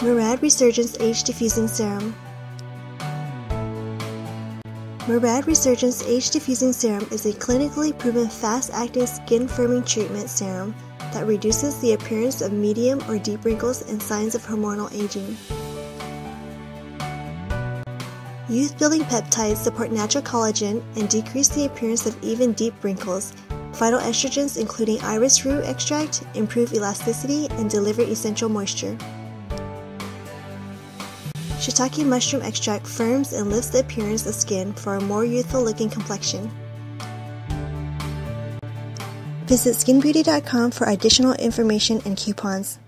Murad Resurgence Age Diffusing Serum. Murad Resurgence Age Diffusing Serum is a clinically proven fast-acting skin-firming treatment serum that reduces the appearance of medium or deep wrinkles and signs of hormonal aging. Youth-building peptides support natural collagen and decrease the appearance of even deep wrinkles. Vital estrogens including iris root extract improve elasticity and deliver essential moisture. Shiitake mushroom extract firms and lifts the appearance of skin for a more youthful looking complexion. Visit skinbeauty.com for additional information and coupons.